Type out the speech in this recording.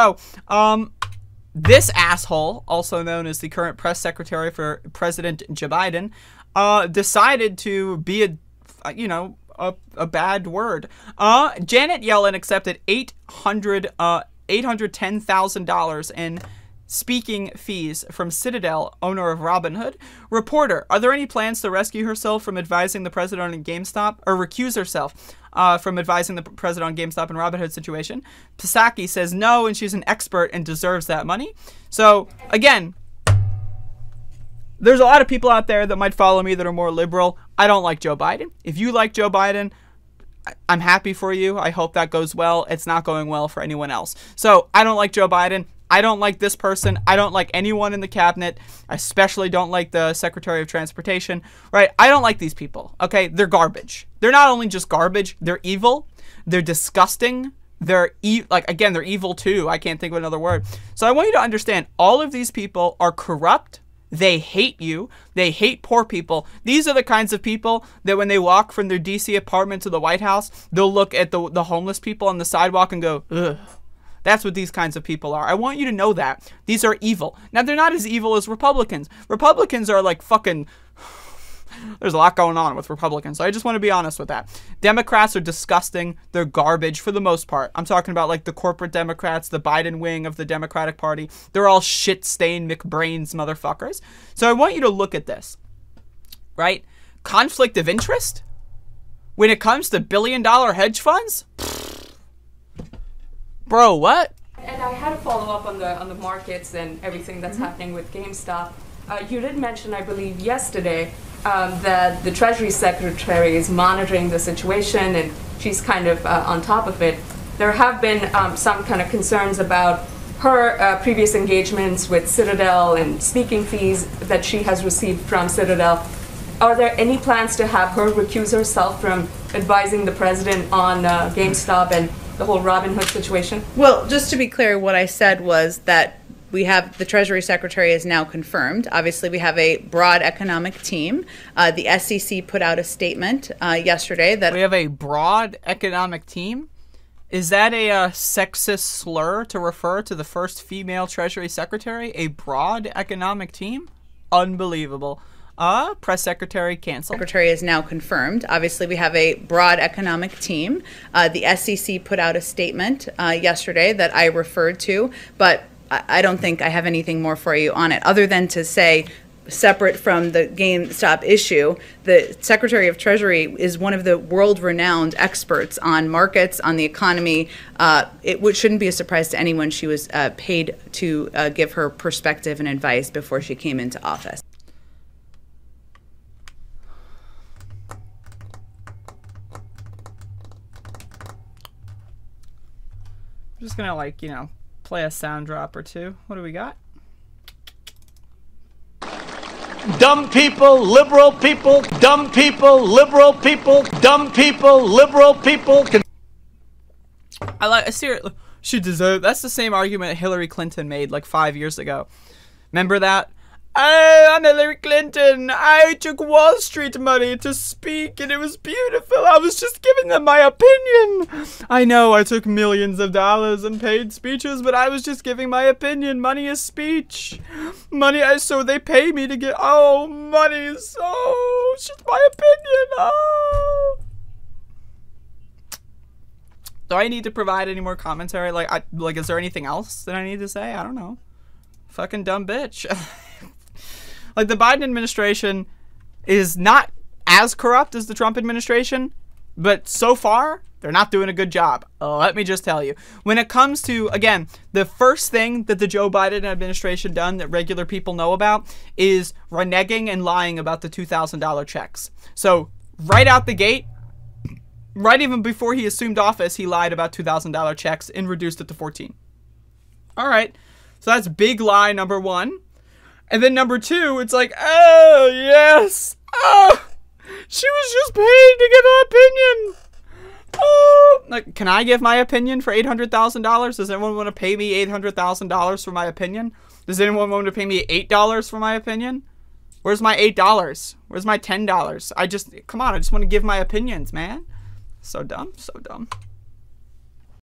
So, this asshole, also known as the current press secretary for President Joe Biden, decided to be a, you know, a bad word. Janet Yellen accepted $810,000 in speaking fees from Citadel, owner of Robinhood. Reporter, are there any plans to rescue herself from advising the president on GameStop, or recuse herself? From advising the president on GameStop and Robinhood situation. Psaki says no, and she's an expert and deserves that money. So, again, there's a lot of people out there that might follow me that are more liberal. I don't like Joe Biden. If you like Joe Biden, I'm happy for you. I hope that goes well. It's not going well for anyone else. So, I don't like Joe Biden. I don't like this person. I don't like anyone in the cabinet. I especially don't like the Secretary of Transportation, right? I don't like these people, okay? They're garbage. They're not only just garbage, they're evil. They're disgusting. They're, like, again, they're evil too. I can't think of another word. So I want you to understand, all of these people are corrupt. They hate you. They hate poor people. These are the kinds of people that when they walk from their DC apartment to the White House, they'll look at the homeless people on the sidewalk and go, ugh. That's what these kinds of people are. I want you to know that. These are evil. Now, they're not as evil as Republicans. Republicans are like fucking... There's a lot going on with Republicans, so I just want to be honest with that. Democrats are disgusting. They're garbage for the most part. I'm talking about like the corporate Democrats, the Biden wing of the Democratic Party. They're all shit-stained McBrains motherfuckers. So I want you to look at this, right? Conflict of interest? When it comes to billion-dollar hedge funds? Bro, what? And I had a follow-up on the markets and everything that's happening with GameStop. You did mention, I believe, yesterday that the Treasury Secretary is monitoring the situation and she's kind of on top of it. There have been some kind of concerns about her previous engagements with Citadel and speaking fees that she has received from Citadel. Are there any plans to have her recuse herself from advising the president on GameStop and the whole Robinhood situation? Well, just to be clear, what I said was that we have the Treasury Secretary is now confirmed. Obviously, we have a broad economic team. The SEC put out a statement yesterday that we have a broad economic team. Is that a sexist slur to refer to the first female Treasury Secretary? A broad economic team? Unbelievable. Press secretary canceled. Secretary is now confirmed. Obviously, we have a broad economic team. The SEC put out a statement yesterday that I referred to, but I don't think I have anything more for you on it other than to say, separate from the GameStop issue, the Secretary of Treasury is one of the world-renowned experts on markets, on the economy. It shouldn't be a surprise to anyone she was paid to give her perspective and advice before she came into office. Just gonna, like, you know, play a sound drop or two. What do we got? Dumb people, liberal people, dumb people, liberal people, dumb people, liberal people. I like, seriously, she deserved. That's the same argument Hillary Clinton made like 5 years ago. Remember that? Oh, I'm Hillary Clinton. I took Wall Street money to speak, and it was beautiful. I was just giving them my opinion. I know I took millions of dollars in paid speeches, but I was just giving my opinion. Money is speech. Money, so they pay me to get, oh, money, so it's just my opinion. Oh. Do I need to provide any more commentary? Like, is there anything else that I need to say? I don't know. Fucking dumb bitch. Like, the Biden administration is not as corrupt as the Trump administration, but so far, they're not doing a good job. Let me just tell you. When it comes to, again, the first thing that the Joe Biden administration done that regular people know about is reneging and lying about the $2,000 checks. So, right out the gate, right even before he assumed office, he lied about $2,000 checks and reduced it to 14. All right. So, that's big lie number one. And then number two, it's like, oh, yes. Oh, she was just paid to give her opinion. Oh, like, can I give my opinion for $800,000? Does anyone want to pay me $800,000 for my opinion? Does anyone want to pay me $8 for my opinion? Where's my $8? Where's my $10? I just, come on, I just want to give my opinions, man. So dumb, so dumb.